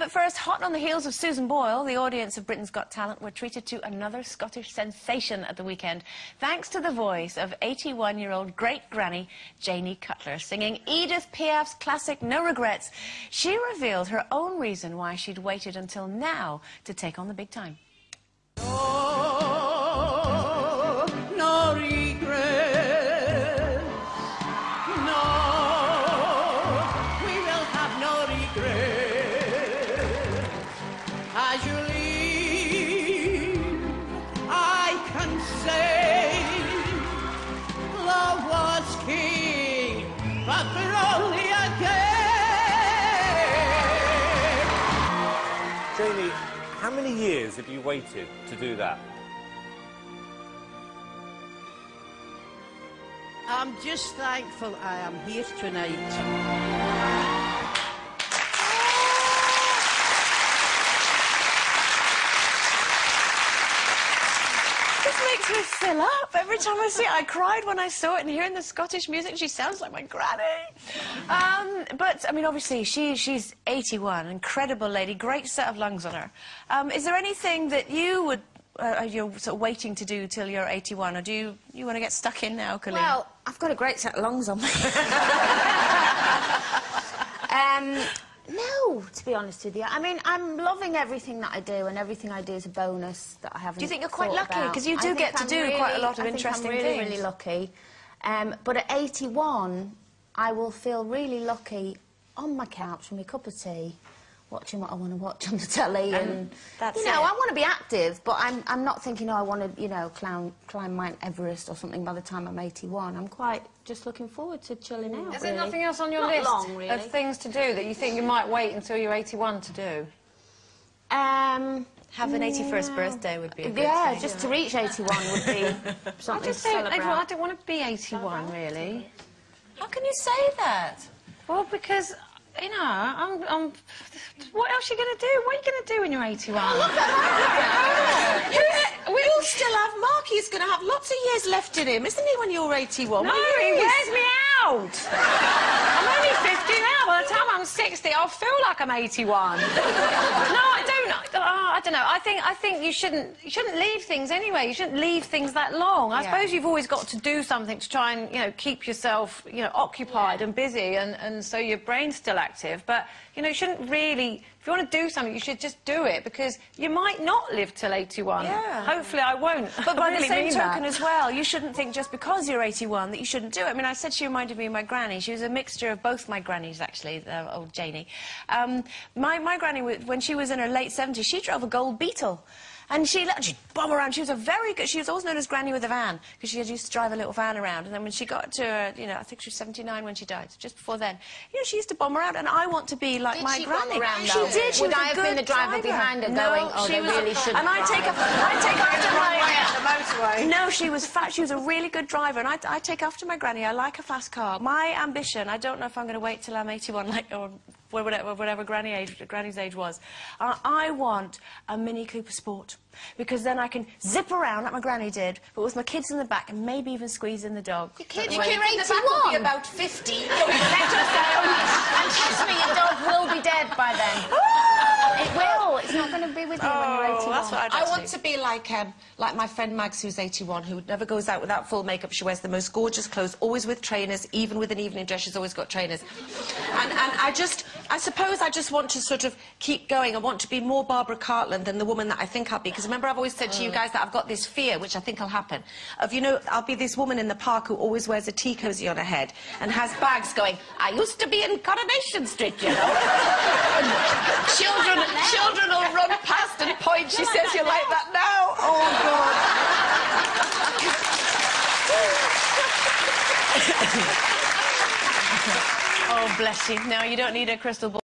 But first, hot on the heels of Susan Boyle, the audience of Britain's Got Talent were treated to another Scottish sensation at the weekend, thanks to the voice of 81-year-old great-granny Janie Cutler singing Edith Piaf's classic No Regrets. She revealed her own reason why she'd waited until now to take on the big time. As you leave, I can say love was king, but for only a day. Janie, how many years have you waited to do that? I'm just thankful I am here tonight. Makes me fill up. Every time I see it, I cried when I saw it, and hearing the Scottish music, she sounds like my granny. But, I mean, obviously, she's 81, incredible lady, great set of lungs on her. Is there anything that you would, you're sort of waiting to do till you're 81, or do you want to get stuck in now, Colleen? Well, I've got a great set of lungs on me. No, to be honest with you. I mean, I'm loving everything that I do, and everything I do is a bonus that I haven't. Do you think you're quite lucky? Because you do get to do quite a lot of interesting things. I'm really, really lucky. But at 81, I will feel really lucky on my couch with my cup of tea, watching what I want to watch on the telly, and that's it. You know, I want to be active, but I'm not thinking, oh, I want to, you know, climb Mount Everest or something by the time I'm 81. I'm quite just looking forward to chilling out. Is there nothing else on your list of things to do that you think you might wait until you're 81 to do? Have an 81st birthday would be a good thing. Yeah, just to reach 81 would be something to celebrate. I don't want to be 81, really. How can you say that? Well, because, you know, I'm what else are you going to do? What are you going to do when you're 81? Oh, look at that! We all still have Mark. He's going to have lots of years left in him, isn't he, when you're 81? No, he wears me out! I'm only 50 now. By the time I'm 60, I'll feel like I'm 81. No, I don't. I don't know. I think you shouldn't leave things anyway. You shouldn't leave things that long. I suppose you've always got to do something to try and, you know, keep yourself, you know, occupied and busy, and so your brain's still active. But, you know, you shouldn't really. If you want to do something, you should just do it, because you might not live till 81. Yeah. Hopefully I won't. But by the same token as well, you shouldn't think just because you're 81 that you shouldn't do it. I mean, I said she reminded me of my granny. She was a mixture of both my grannies, actually, old Janie. My granny, when she was in her late 70s, she drove a Gold Beetle. And she'd bob around. She was she was always known as Granny with a Van, because she used to drive a little van around. And then when she got to her, you know, I think she was 79 when she died, so just before then, you know, she used to bomb around. And I want to be like my granny. She did. She would I have been the driver behind her going, oh, they really shouldn't. And I take after my motorway. No, she was fat. She was a really good driver. And I take after my granny. I like a fast car. My ambition. I don't know if I'm going to wait till I'm 81, like, or whatever granny's age was. I want a Mini Cooper Sport, because then I can zip around like my granny did, but with my kids in the back, and maybe even squeeze in the dog. Your kid in the back will be about 50. You'll be left yourself, and trust me, your dog will be dead by then. It will. It's not going to be with you when you're 81. That's what I want to be like my friend Mags, who's 81, who never goes out without full makeup. She wears the most gorgeous clothes, always with trainers, even with an evening dress. She's always got trainers. And I suppose I just want to sort of keep going. I want to be more Barbara Cartland than the woman that I think I'll be. Because remember, I've always said to you guys that I've got this fear, which I think will happen, of, you know, I'll be this woman in the park who always wears a tea cosy on her head and has bags going, I used to be in Coronation Street, you know. children will run past and point, she says, you're like that now. Oh, God. Oh, bless you. No, you don't need a crystal ball.